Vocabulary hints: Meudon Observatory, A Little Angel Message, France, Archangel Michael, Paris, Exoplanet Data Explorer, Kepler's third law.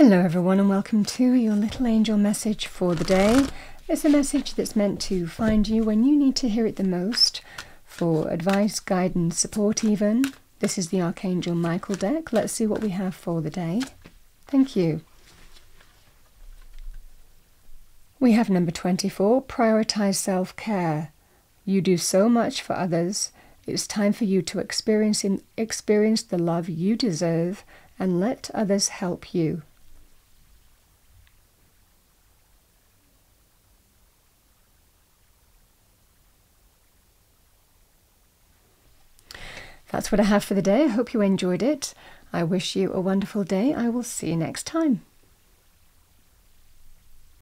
Hello everyone, and welcome to your little angel message for the day. It's a message that's meant to find you when you need to hear it the most, for advice, guidance, support even. This is the Archangel Michael deck. Let's see what we have for the day. Thank you. We have number 24, prioritize self-care. You do so much for others. It's time for you to experience the love you deserve and let others help you. That's what I have for the day. I hope you enjoyed it. I wish you a wonderful day. I will see you next time.